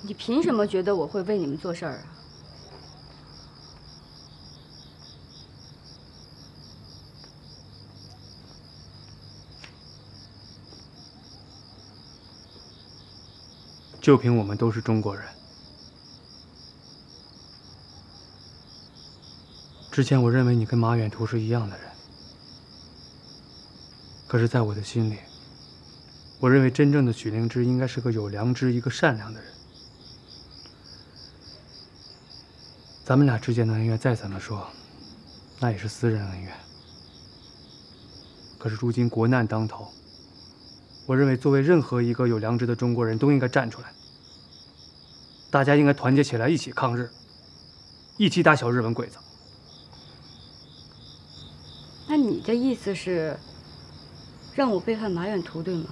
你凭什么觉得我会为你们做事儿啊？就凭我们都是中国人。之前我认为你跟马远图是一样的人，可是，在我的心里，我认为真正的许灵芝应该是个有良知、一个善良的人。 咱们俩之间的恩怨，再怎么说，那也是私人恩怨。可是如今国难当头，我认为作为任何一个有良知的中国人都应该站出来，大家应该团结起来，一起抗日，一起打小日本鬼子。那你的意思是，让我背叛马远图，对吗？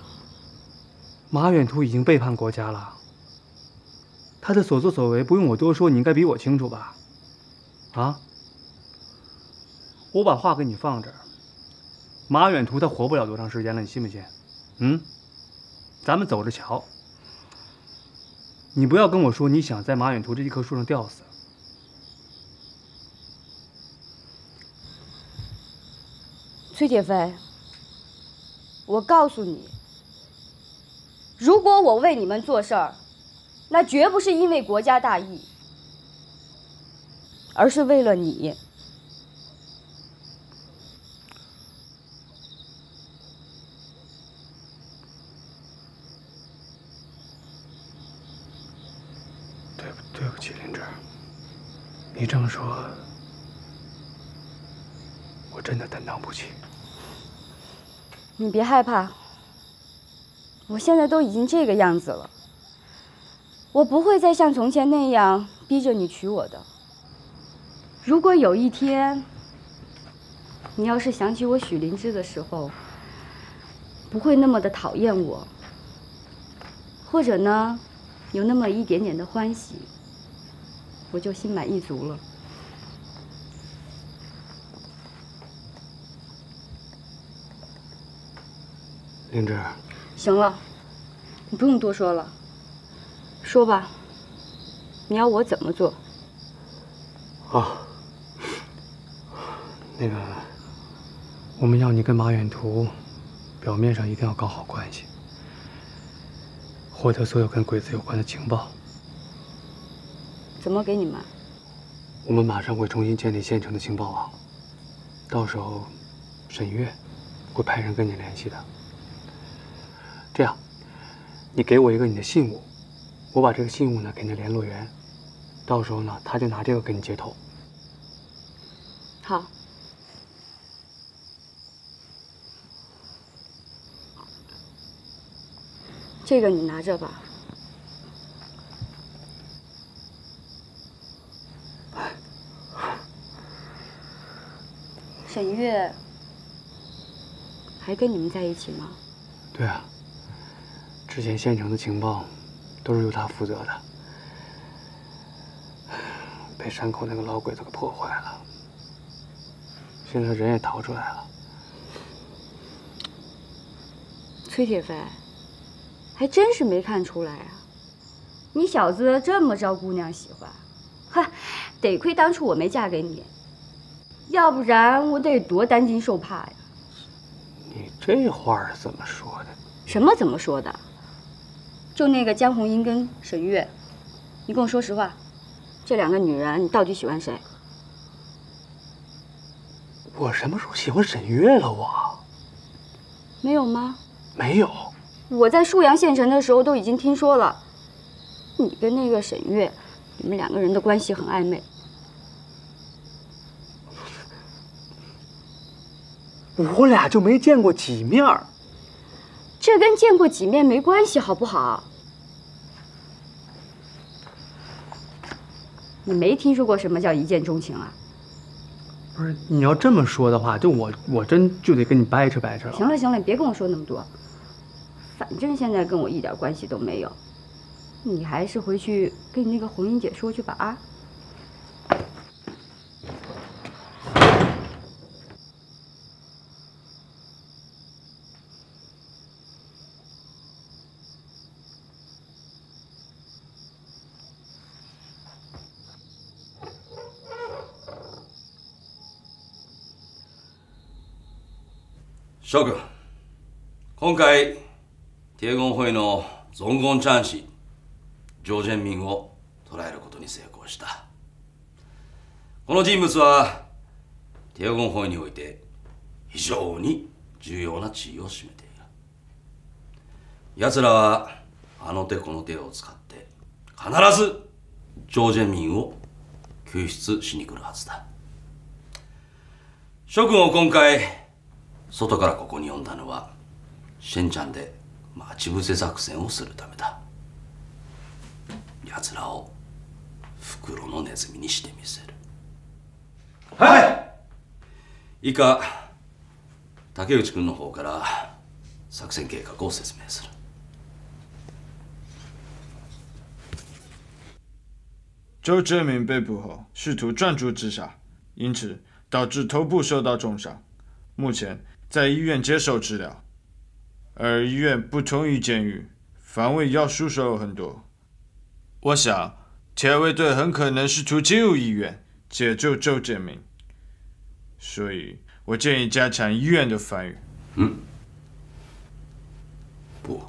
马远图已经背叛国家了，他的所作所为不用我多说，你应该比我清楚吧？ 啊！我把话给你放这儿，马远图他活不了多长时间了，你信不信？嗯，咱们走着瞧。你不要跟我说你想在马远图这一棵树上吊死。崔铁飞，我告诉你，如果我为你们做事儿，那绝不是因为国家大义。 而是为了你，对不起，林芝，你这么说，我真的担当不起。你别害怕，我现在都已经这个样子了，我不会再像从前那样逼着你娶我的。 如果有一天，你要是想起我许灵芝的时候，不会那么的讨厌我，或者呢，有那么一点点的欢喜，我就心满意足了。灵芝，行了，你不用多说了，说吧，你要我怎么做？啊。 那个，我们要你跟马远图，表面上一定要搞好关系，获得所有跟鬼子有关的情报。怎么给你们？我们马上会重新建立县城的情报网，到时候，沈月会派人跟你联系的。这样，你给我一个你的信物，我把这个信物呢给那联络员，到时候呢他就拿这个跟你接头。好。 这个你拿着吧。沈月还跟你们在一起吗？对啊，之前县城的情报都是由他负责的，被山口那个老鬼子给破坏了，现在人也逃出来了。崔铁飞。 还真是没看出来啊！你小子这么招姑娘喜欢，哈，得亏当初我没嫁给你，要不然我得多担惊受怕呀！你这话是怎么说的？什么怎么说的？就那个江红英跟沈月，你跟我说实话，这两个女人你到底喜欢谁？我什么时候喜欢沈月了？我没有吗？没有。 我在沭阳县城的时候都已经听说了，你跟那个沈月，你们两个人的关系很暧昧。我俩就没见过几面儿，这跟见过几面没关系，好不好？你没听说过什么叫一见钟情啊？不是，你要这么说的话，就我真就得跟你掰扯掰扯了。行了行了，你别跟我说那么多。 反正现在跟我一点关系都没有，你还是回去跟你那个红英姐说去吧啊！諸君、今回帝言法医の存言チャン氏常善民を捕らえることに成功した。この人物は帝言法医において非常に重要な地位を占めている。奴らはあの手この手を使って必ず常善民を救出しに来るはずだ。諸君を今回 外からここに呼んだのはシェンチャンで待ち伏せ作戦をするためだ。奴らを袋のネズミにしてみせる。はい。以下、竹内君の方から作戦計画を説明する。周志明被捕后，试图转注自杀，因此导致头部受到重伤，目前 在医院接受治疗，而医院不同于监狱，防卫要束手很多。我想，铁卫队很可能试图进入医院解救周建明，所以我建议加强医院的防御。嗯，不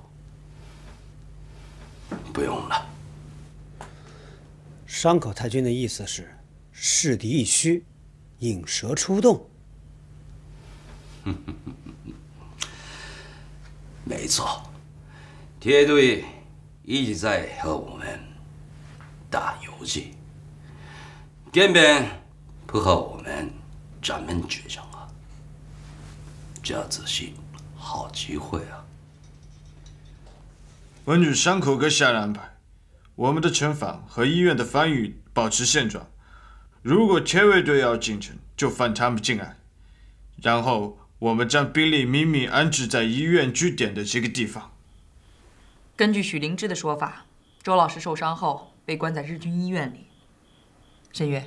用了。山口太君的意思是，示敌一虚，引蛇出洞。 没错，铁队一直在和我们打游击，根本不和我们咱们决战啊！这次是好机会啊！文女山口阁下的安排，我们的城防和医院的防御保持现状。如果铁卫队要进城，就反他们进来，然后 我们将兵力秘密安置在医院据点的这个地方。根据许灵芝的说法，周老师受伤后被关在日军医院里。沈月，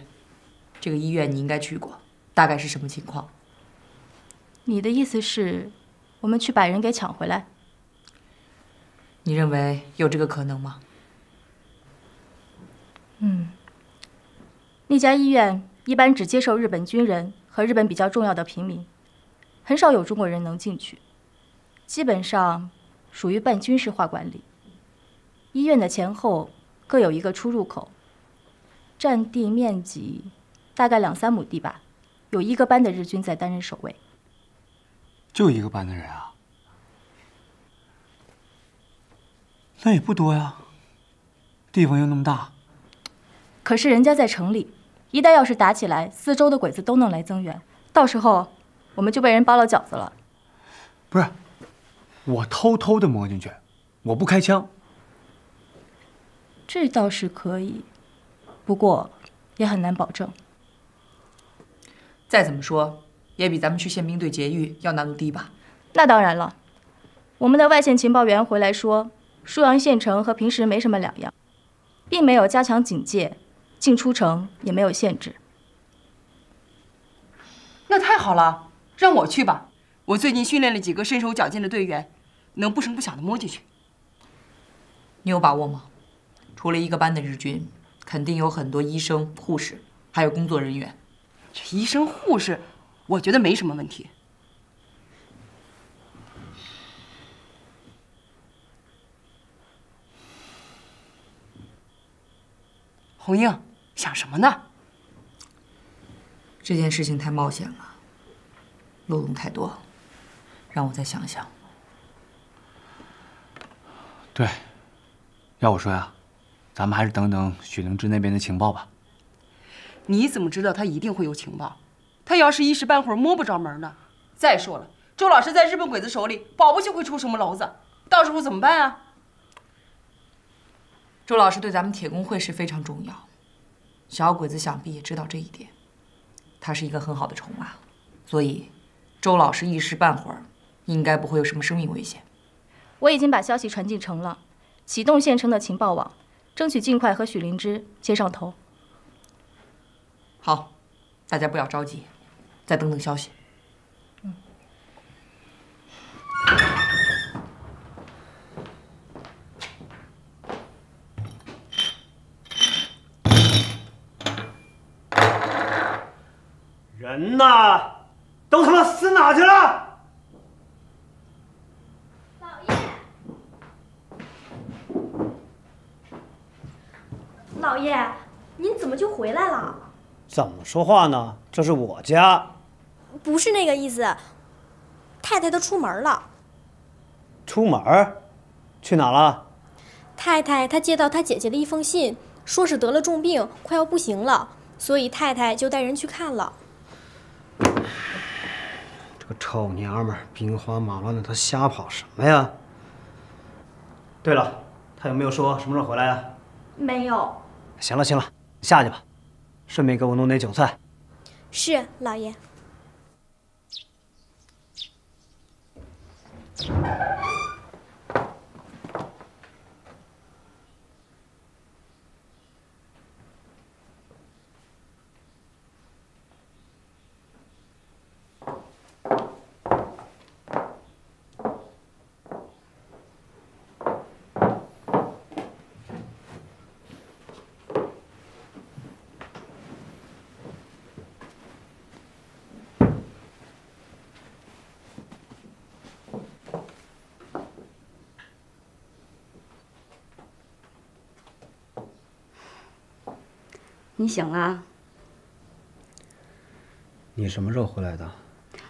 这个医院你应该去过，大概是什么情况？你的意思是，我们去把人给抢回来？你认为有这个可能吗？嗯，那家医院一般只接受日本军人和日本比较重要的平民， 很少有中国人能进去，基本上属于半军事化管理。医院的前后各有一个出入口，占地面积大概2-3亩地吧，有一个班的日军在担任守卫。就一个班的人啊？那也不多呀，地方又那么大。可是人家在城里，一旦要是打起来，四周的鬼子都能来增援，到时候 我们就被人包了饺子了。不是，我偷偷的摸进去，我不开枪。这倒是可以，不过也很难保证。再怎么说，也比咱们去宪兵队劫狱要难度低吧？那当然了，我们的外线情报员回来说，舒阳县城和平时没什么两样，并没有加强警戒，进出城也没有限制。那太好了。 让我去吧，我最近训练了几个身手矫健的队员，能不声不响地摸进去。你有把握吗？除了一个班的日军，肯定有很多医生、护士，还有工作人员。这医生、护士，我觉得没什么问题。红英，想什么呢？这件事情太冒险了， 漏洞太多，让我再想想。对，要我说呀，咱们还是等等许灵芝那边的情报吧。你怎么知道他一定会有情报？他要是一时半会儿摸不着门呢？再说了，周老师在日本鬼子手里，保不齐会出什么篓子，到时候怎么办啊？周老师对咱们铁工会是非常重要，小鬼子想必也知道这一点。他是一个很好的筹码，所以 周老师一时半会儿应该不会有什么生命危险。我已经把消息传进城了，启动县城的情报网，争取尽快和许灵芝接上头。好，大家不要着急，再等等消息。嗯。人呢？ 都他妈死哪去了？老爷，您怎么就回来了？怎么说话呢？这是我家。不是那个意思，太太都出门了。出门？去哪了？太太她接到她姐姐的一封信，说是得了重病，快要不行了，所以太太就带人去看了。 这臭娘们儿，兵荒马乱的，她瞎跑什么呀？对了，她有没有说什么时候回来啊？没有。行了行了，你下去吧，顺便给我弄点酒菜。是，老爷。你醒了？你什么时候回来的？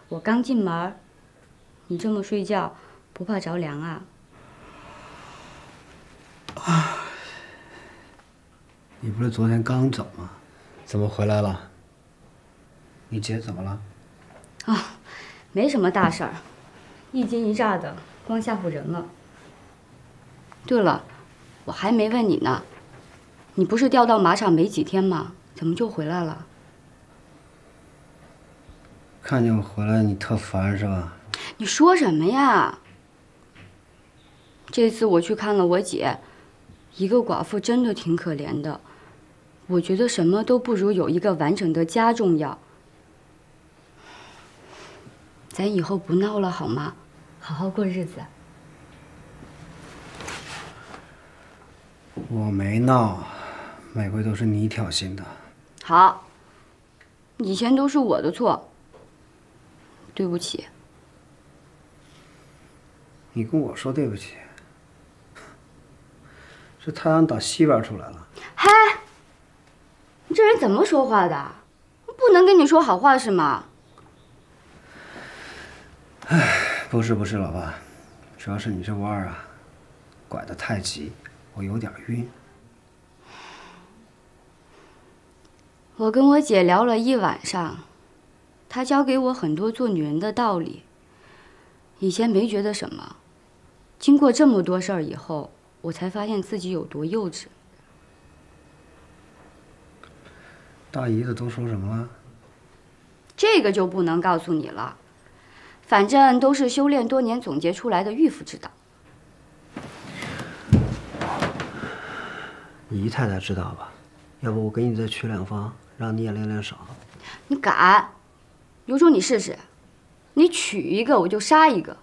我刚进门。你这么睡觉，不怕着凉啊？你不是昨天刚走吗？怎么回来了？你姐怎么了？啊，没什么大事儿，一惊一乍的，光吓唬人了。对了，我还没问你呢。 你不是调到马场没几天吗？怎么就回来了？看见我回来你特烦是吧？你说什么呀？这次我去看了我姐，一个寡妇真的挺可怜的。我觉得什么都不如有一个完整的家重要。咱以后不闹了好吗？好好过日子。我没闹。 每回都是你挑衅的，好，以前都是我的错，对不起。你跟我说对不起，这太阳打西边出来了。嗨，你这人怎么说话的？不能跟你说好话是吗？哎，不是不是，老爸，主要是你这弯儿啊，拐得太急，我有点晕。 我跟我姐聊了一晚上，她教给我很多做女人的道理。以前没觉得什么，经过这么多事儿以后，我才发现自己有多幼稚。大姨子都说什么了？这个就不能告诉你了，反正都是修炼多年总结出来的御夫之道。你姨太太知道吧？要不我给你再取两方。 让你也练练手，你敢？有种你试试！你娶一个我就杀一个。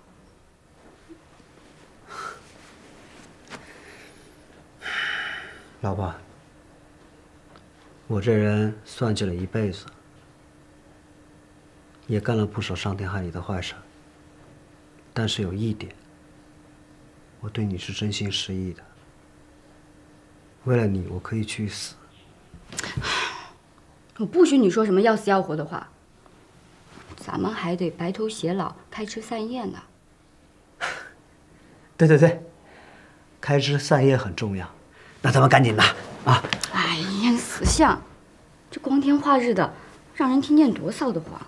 老婆，我这人算计了一辈子，也干了不少伤天害理的坏事。但是有一点，我对你是真心实意的。为了你，我可以去死。 我不许你说什么要死要活的话，咱们还得白头偕老、开枝散叶呢。对对对，开枝散叶很重要，那咱们赶紧的啊！哎呀，死相，这光天化日的，让人听见多臊得慌。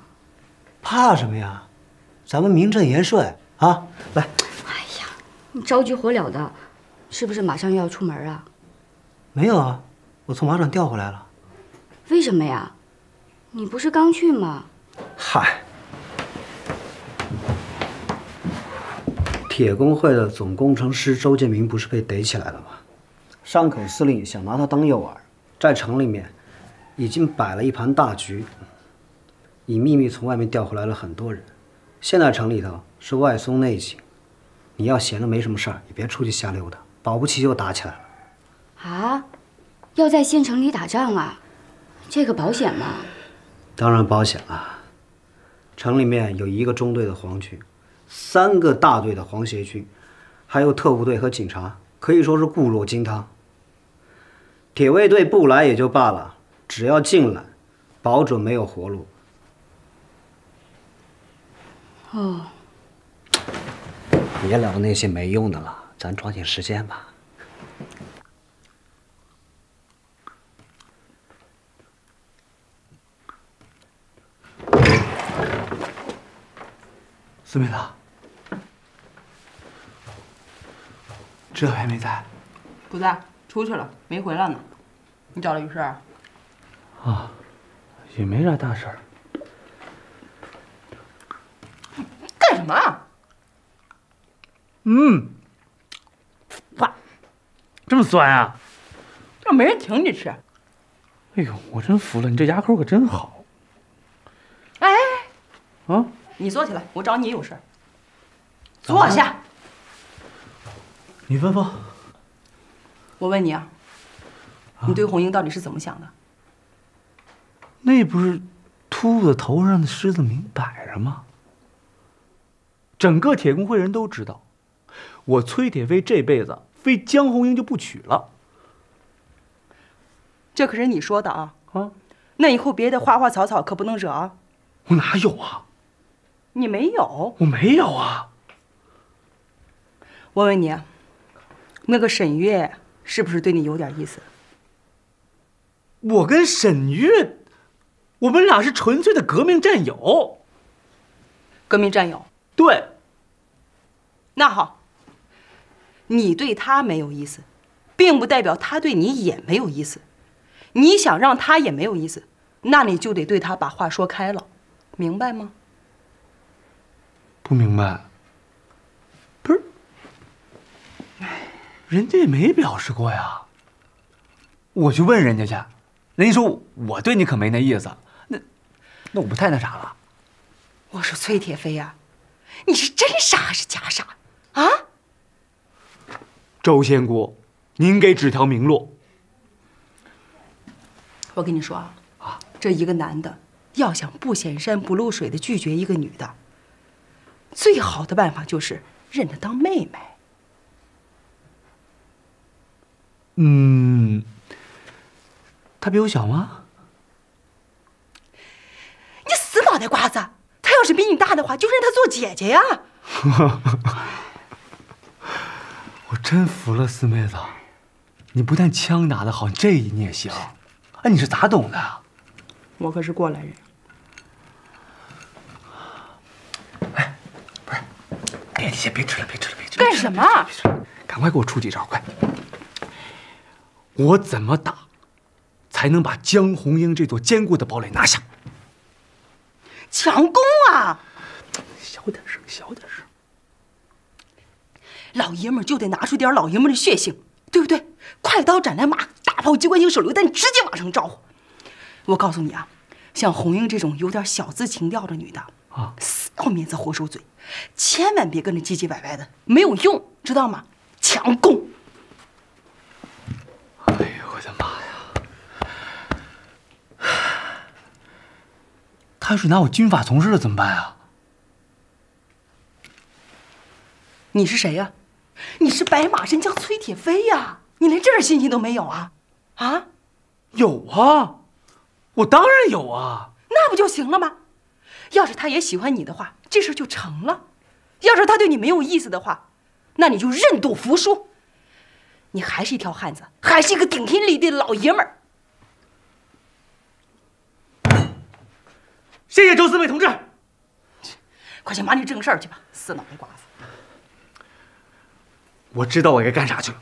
怕什么呀？咱们名正言顺啊！来，哎呀，你着急火燎的，是不是马上又要出门啊？没有啊，我从马场调回来了。 为什么呀？你不是刚去吗？嗨，铁工会的总工程师周建明不是被逮起来了吗？山口司令想拿他当诱饵，在城里面已经摆了一盘大局，以秘密从外面调回来了很多人。现在城里头是外松内紧，你要闲着没什么事儿，也别出去瞎溜达，保不齐就打起来了。啊？要在县城里打仗啊？ 这个保险吗？当然保险了。城里面有一个中队的黄军，3个大队的黄协军，还有特务队和警察，可以说是固若金汤。铁卫队不来也就罢了，只要进来，保准没有活路。哦，别聊那些没用的了，咱抓紧时间吧。 思美了，知了还没在？不在，出去了，没回来呢。你找了于事儿？啊，也没啥大事儿。干什么啊？嗯，哇，这么酸啊？这没人请你吃。哎呦，我真服了，你这牙口可真好。哎，啊。 你坐起来，我找你有事。坐下。你吩咐。我问你啊，你对红英到底是怎么想的？那不是秃子头上的狮子铭摆着吗？整个铁工会人都知道，我崔铁飞这辈子非江红英就不娶了。这可是你说的啊！啊，那以后别的花花草草可不能惹啊！我哪有啊？ 你没有，我没有啊。我问你，那个沈月是不是对你有点意思？我跟沈月，我们俩是纯粹的革命战友。革命战友？对。那好，你对他没有意思，并不代表他对你也没有意思。你想让他也没有意思，那你就得对他把话说开了，明白吗？ 不明白，不是，人家也没表示过呀。我去问人家去，人家说我对你可没那意思，那我不太那啥了。我说崔铁飞呀，你是真傻还是假傻啊？周仙姑，您给指条明路。我跟你说啊，啊，这一个男的要想不显山不露水的拒绝一个女的。 最好的办法就是认她当妹妹。嗯，她比我小吗？你死脑袋瓜子！她要是比你大的话，就认她做姐姐呀。我真服了四妹子，你不但枪打得好，你这你也行。哎，你是咋懂的啊？我可是过来人。 别先别吃了，别吃了，别吃了！干什么？赶快给我出几招，快！我怎么打，才能把江红英这座坚固的堡垒拿下？强攻啊！小点声，小点声！老爷们就得拿出点老爷们的血性，对不对？快刀斩乱麻，大炮机关枪手榴弹直接往上招呼。我告诉你啊，像红英这种有点小资情调的女的。 啊，死要面子活受罪，千万别跟着唧唧歪歪的，没有用，知道吗？强攻！哎呦我的妈呀！他要是拿我军法从事了怎么办啊？你是谁呀？你是白马神将崔铁飞呀！你连这点信心都没有啊？啊？有啊，我当然有啊。那不就行了吗？ 要是他也喜欢你的话，这事就成了；要是他对你没有意思的话，那你就认赌服输。你还是一条汉子，还是一个顶天立地的老爷们儿。谢谢周四美同志，快去忙你正事儿去吧，死脑袋瓜子！我知道我该干啥去了。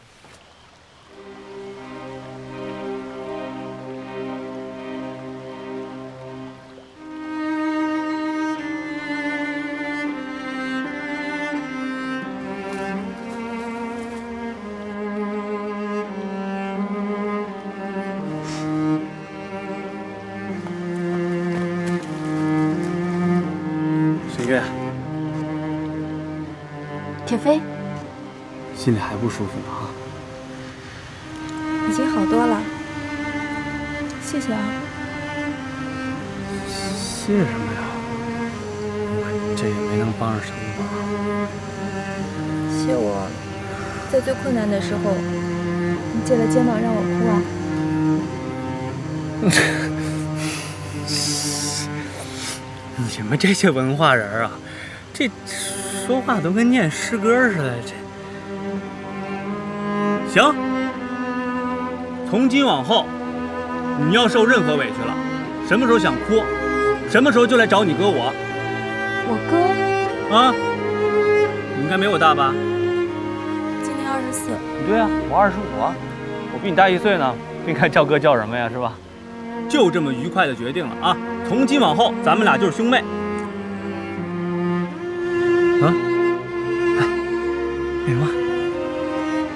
飞，心里还不舒服呢啊！已经好多了，谢谢啊。谢什么呀？我这也没能帮上什么忙。谢我，在最困难的时候，你借了肩膀让我哭啊。你们这些文化人啊，这说话都跟念诗歌似的。这行，从今往后，你要受任何委屈了，什么时候想哭，什么时候就来找你哥我。我哥？啊，你应该没我大吧？今年24。对啊，我25啊，我比你大1岁呢，不应该叫哥叫什么呀，是吧？ 就这么愉快的决定了啊！从今往后，咱们俩就是兄妹。啊，哎，美萌，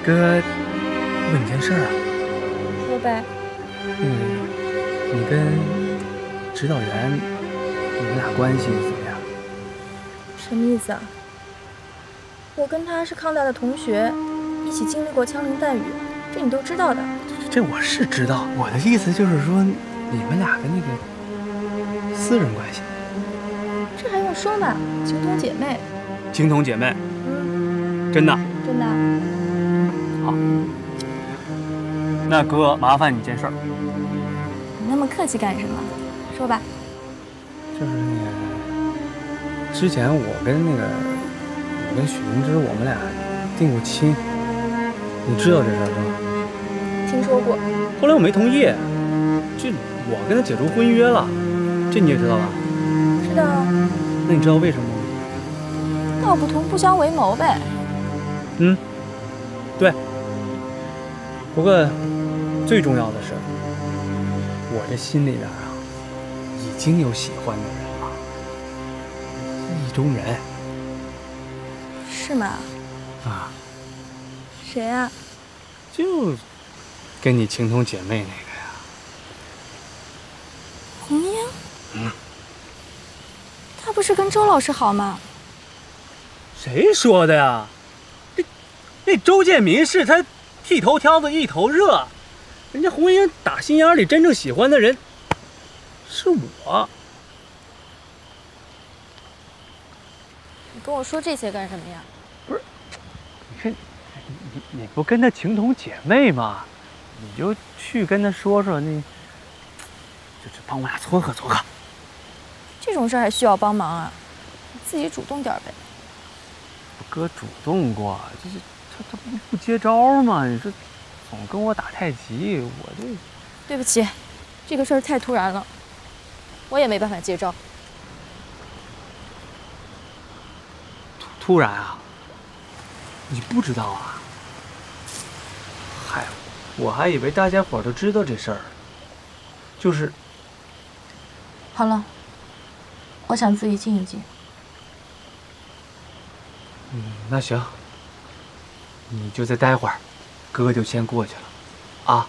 哥问你件事啊。说呗。你跟指导员，你们俩关系怎么样？什么意思啊？我跟他是抗大的同学，一起经历过枪林弹雨，这你都知道的。这我是知道，我的意思就是说。 你们俩的那个私人关系，这还用说吗？情同姐妹，情同姐妹，嗯，真的，真的。好，那哥麻烦你件事儿。你那么客气干什么？说吧。就是那个，之前我跟许灵芝我们俩定过亲，你知道这事儿吗？听说过。后来我没同意，这。 我跟他解除婚约了，这你也知道吧？知道啊。那你知道为什么吗？道不同不相为谋呗。嗯，对。不过最重要的是，我这心里边啊，已经有喜欢的人了，意中人。是吗？啊。谁啊？就跟你情同姐妹那个。 红英，嗯，他不是跟周老师好吗？谁说的呀？那周建民是他剃头挑子一头热，人家红英打心眼里真正喜欢的人是我。你跟我说这些干什么呀？不是，你看，你不跟他情同姐妹吗？你就去跟他说说那。 就帮我俩撮合撮合，这种事还需要帮忙啊？你自己主动点呗。哥主动过，这是他不接招嘛？你说总跟我打太极，我这……对不起，这个事儿太突然了，我也没办法接招。突然啊？你不知道啊？嗨，我还以为大家伙都知道这事儿，就是。 好了，我想自己静一静。嗯，那行，你就再待会儿，哥就先过去了，啊。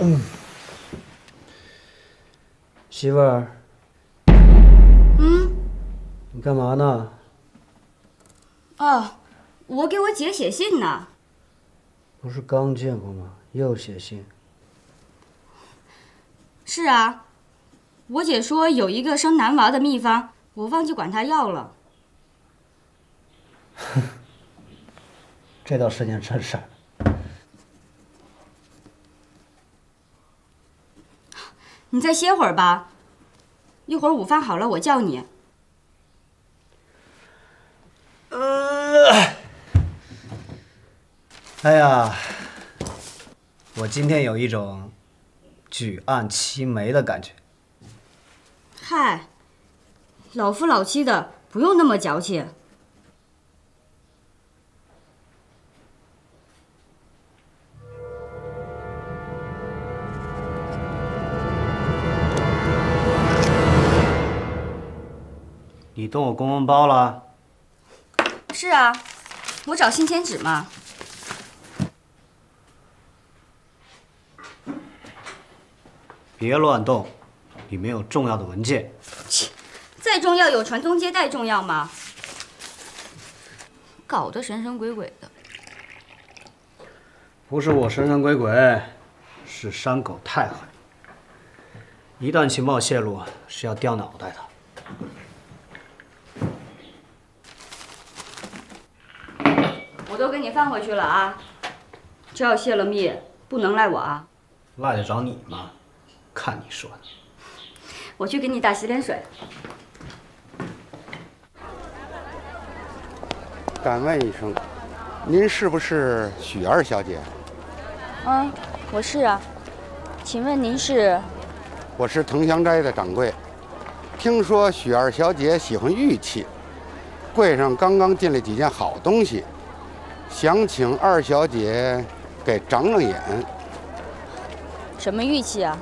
嗯，媳妇儿，嗯，你干嘛呢？哦，我给我姐写信呢。不是刚见过吗？又写信。是啊，我姐说有一个生男娃的秘方，我忘记管她要了。这倒是件真事儿。你再歇会儿吧，一会儿午饭好了我叫你。哎呀，我今天有一种举案齐眉的感觉。嗨，老夫老妻的，不用那么矫情。 你动我公文包了？是啊，我找新签纸嘛。别乱动，里面有重要的文件。切，再重要有传宗接代重要吗？搞得神神鬼鬼的。不是我神神鬼鬼，是山狗太狠。一旦情报泄露，是要掉脑袋的。 我都给你放回去了啊！只要泄了密，不能赖我啊！赖得着你吗？看你说的！我去给你打洗脸水。敢问一声，您是不是许二小姐？嗯，我是啊。请问您是？我是藤香斋的掌柜。听说许二小姐喜欢玉器，柜上刚刚进了几件好东西。 想请二小姐给长长眼。什么玉器啊？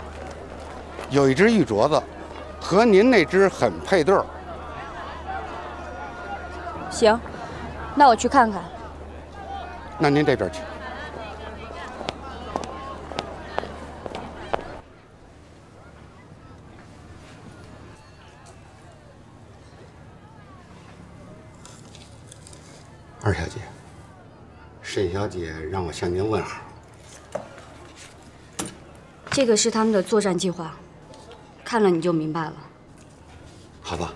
有一只玉镯子，和您那只很配对儿。行，那我去看看。那您这边去。二小姐。 沈小姐让我向您问好。这个是他们的作战计划，看了你就明白了。好吧。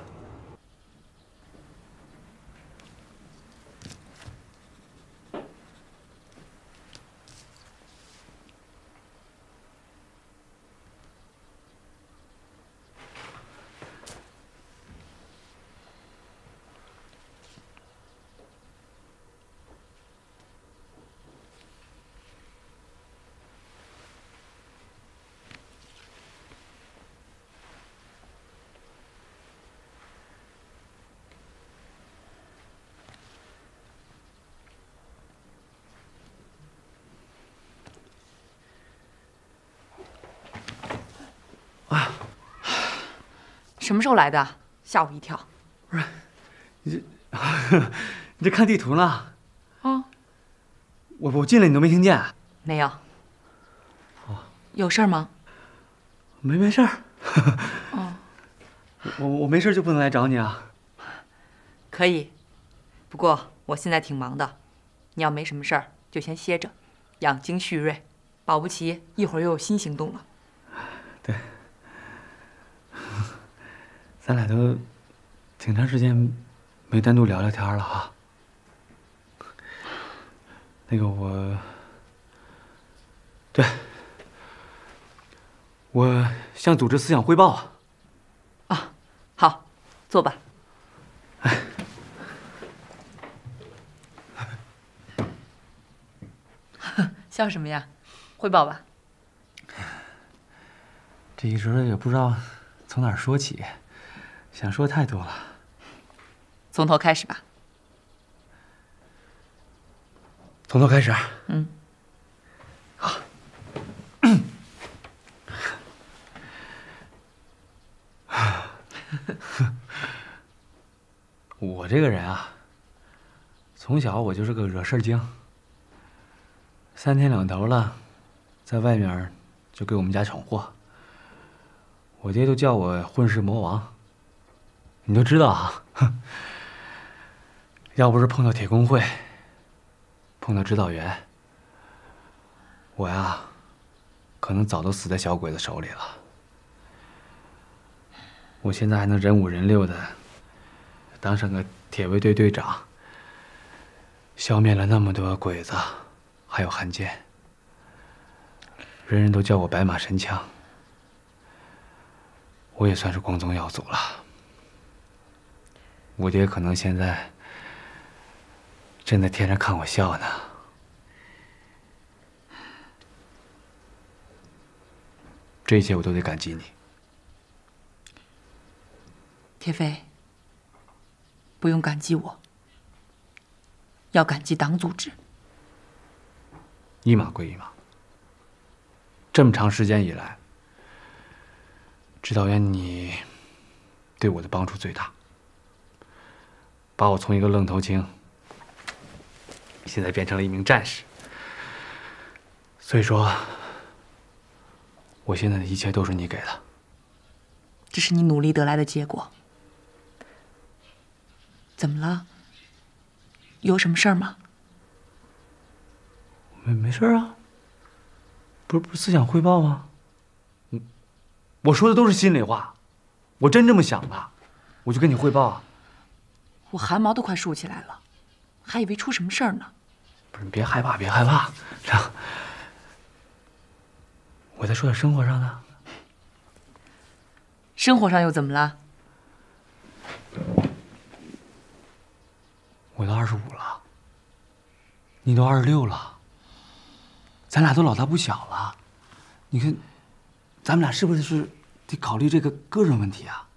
什么时候来的？吓我一跳！不是，你这看地图呢？啊，我进来你都没听见？没有。哦，有事儿吗？没事儿。哦，我没事就不能来找你啊？可以，不过我现在挺忙的，你要没什么事儿就先歇着，养精蓄锐，保不齐一会儿又有新行动了。对。 咱俩都挺长时间没单独聊聊天了哈。那个我，对，我向组织思想汇报啊。啊，好，坐吧。哎，笑什么呀？汇报吧。这一时也不知道从哪儿说起。 想说太多了，从头开始吧。从头开始。嗯。好。我这个人啊，从小我就是个惹事儿精，三天两头了，在外面就给我们家闯祸，我爹都叫我混世魔王。 你就知道啊，要不是碰到铁工会，碰到指导员，我呀，可能早都死在小鬼子手里了。我现在还能人五人六的当上个铁卫队队长，消灭了那么多鬼子，还有汉奸，人人都叫我白马神枪，我也算是光宗耀祖了。五爹可能现在正在天天看我笑呢。 这些我都得感激你，铁飞。不用感激我，要感激党组织。一码归一码。这么长时间以来，指导员你对我的帮助最大，把我从一个愣头青，现在变成了一名战士。所以说。 我现在的一切都是你给的，这是你努力得来的结果。怎么了？有什么事儿吗？没事啊，不是想汇报吗？我说的都是心里话，我真这么想的，我就跟你汇报啊。我汗毛都快竖起来了，还以为出什么事儿呢。不是，你别害怕，别害怕。 我再说点生活上的。生活上又怎么了？我都25了，你都26了，咱俩都老大不小了。你看，咱们俩是不是得考虑这个个人问题啊？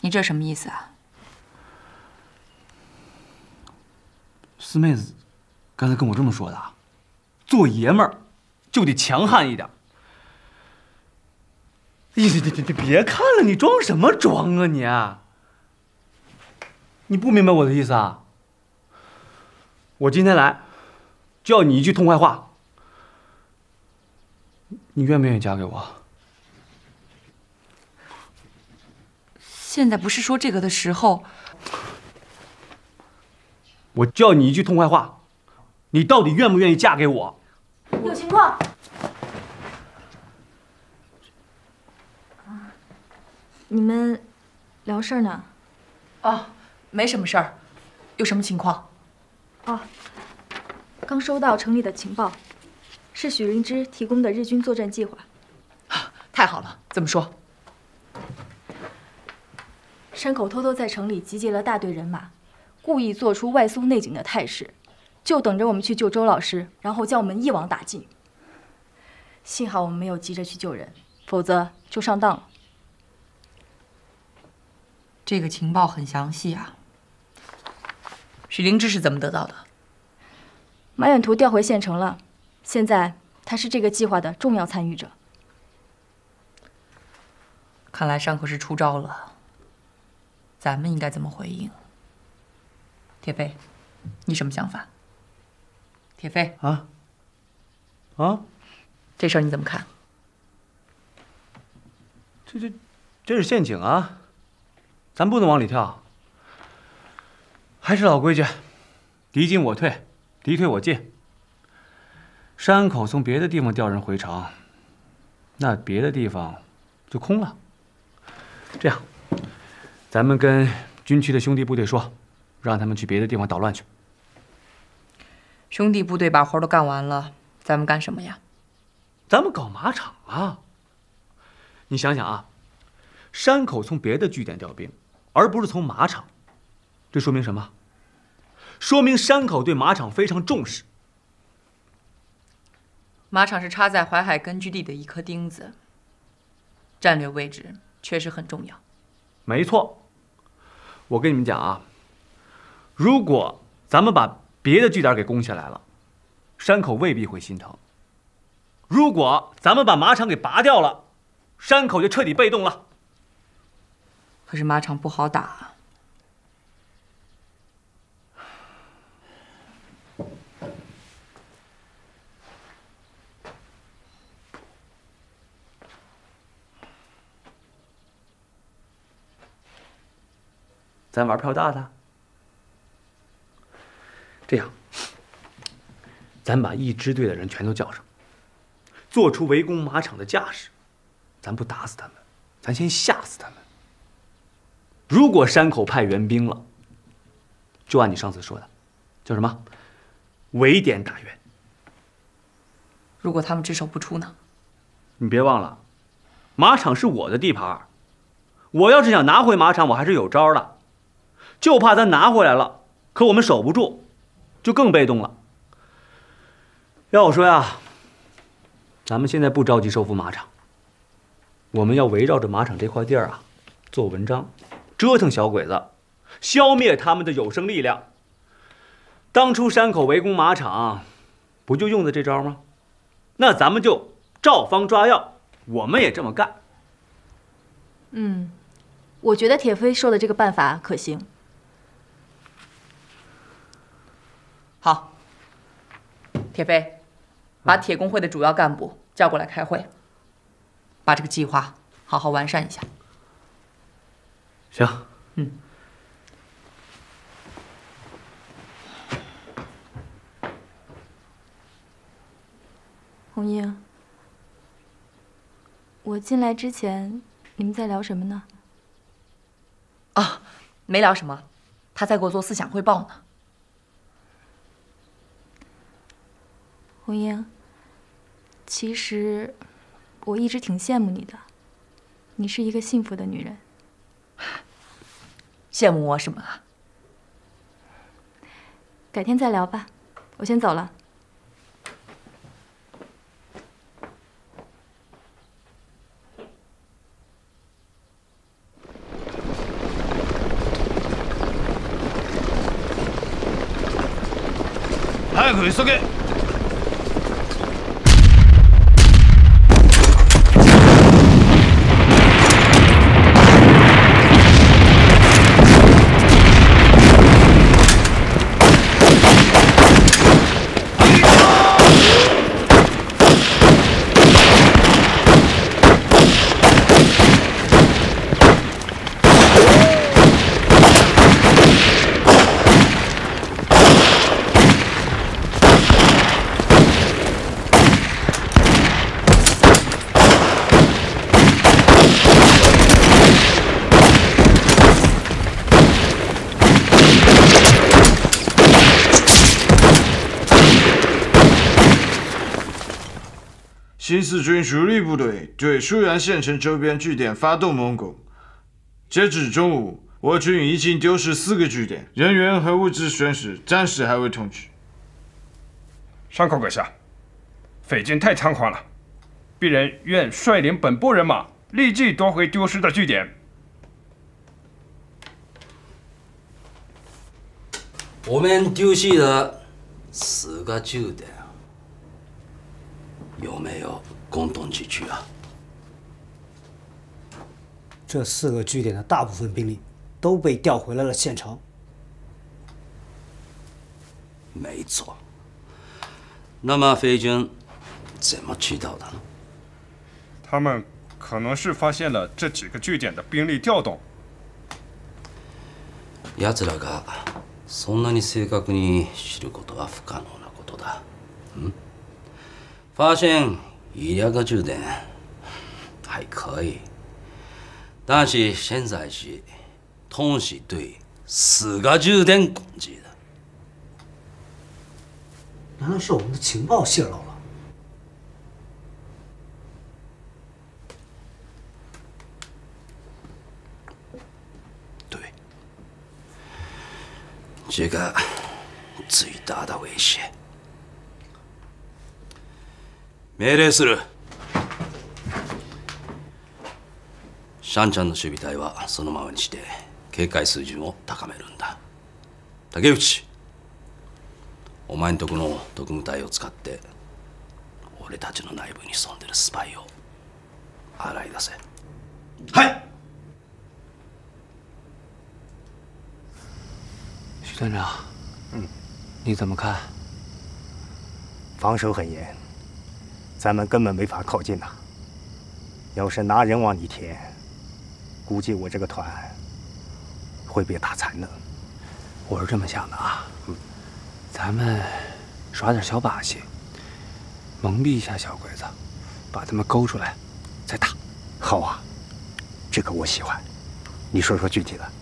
你这什么意思啊？四妹子刚才跟我这么说的。 做爷们儿就得强悍一点。你别看了，你装什么装啊你！你不明白我的意思啊？我今天来，就要你一句痛快话。你愿不愿意嫁给我？现在不是说这个的时候。我叫你一句痛快话，你到底愿不愿意嫁给我？ 有情况！你们聊事儿呢？哦，没什么事儿。有什么情况？哦，刚收到城里的情报，是许灵芝提供的日军作战计划。啊，太好了！怎么说？山口偷偷在城里集结了大队人马，故意做出外苏内紧的态势。 就等着我们去救周老师，然后将我们一网打尽。幸好我们没有急着去救人，否则就上当了。这个情报很详细啊。许灵芝是怎么得到的？马远图调回县城了，现在他是这个计划的重要参与者。看来上课是出招了。咱们应该怎么回应？铁飞，你什么想法？ 铁飞啊，这事儿你怎么看？这是陷阱啊，咱不能往里跳。还是老规矩，敌进我退，敌退我进。山口从别的地方调人回城，那别的地方就空了。这样，咱们跟军区的兄弟部队说，让他们去别的地方捣乱去。 兄弟部队把活都干完了，咱们干什么呀？咱们搞马场啊！你想想啊，山口从别的据点调兵，而不是从马场，这说明什么？说明山口对马场非常重视。马场是插在淮海根据地的一颗钉子，战略位置确实很重要。没错，我跟你们讲啊，如果咱们把 别的据点给攻下来了，山口未必会心疼。如果咱们把马场给拔掉了，山口就彻底被动了。可是马场不好打啊。咱玩票大的。 这样，咱把一支队的人全都叫上，做出围攻马场的架势。咱不打死他们，咱先吓死他们。如果山口派援兵了，就按你上次说的，叫什么？围点打援。如果他们只守不出呢？你别忘了，马场是我的地盘，我要是想拿回马场，我还是有招的。就怕咱拿回来了，可我们守不住，就更被动了。要我说呀，咱们现在不着急收复马场，我们要围绕着马场这块地儿啊，做文章，折腾小鬼子。 消灭他们的有生力量。当初山口围攻马场，不就用的这招吗？那咱们就照方抓药，我们也这么干。嗯，我觉得铁飞说的这个办法可行。好，铁飞，把铁工会的主要干部叫过来开会，把这个计划好好完善一下。行，嗯。 红英，我进来之前，你们在聊什么呢？啊，没聊什么，他在给我做思想汇报呢。红英，其实我一直挺羡慕你的，你是一个幸福的女人。羡慕我什么啊？改天再聊吧，我先走了。 早く急げ。 新四军主力部队对舒阳县城周边据点发动猛攻，截止中午，我军已经丢失4个据点，人员和物资损失暂时还未统计。山口阁下，匪军太猖狂了，鄙人愿率领本部人马立即夺回丢失的据点。我们丢失了4个据点。 有没有共同之处啊？这4个据点的大部分兵力都被调回来了县城。没错。那么匪军怎么知道的呢？他们可能是发现了这几个据点的兵力调动。奴らがそんなに正確に知ることは不可能なことだ。嗯。 发现100个据点还可以，但是现在是同时对4个据点攻击的。难道是我们的情报泄露了？对，这个最大的威胁。 命令する。シャンちゃんの守備隊はそのままにして警戒水準を高めるんだ。竹内、お前んとこの特務隊を使って俺たちの内部に潜んでるスパイを洗い出せ。はい。徐团长，嗯，你怎么看？防守很严。 咱们根本没法靠近呐、啊！要是拿人往里填，估计我这个团会被打残的。我是这么想的啊，咱们耍点小把戏，蒙蔽一下小鬼子，把他们勾出来，再打。好啊，这个我喜欢。你说说具体的。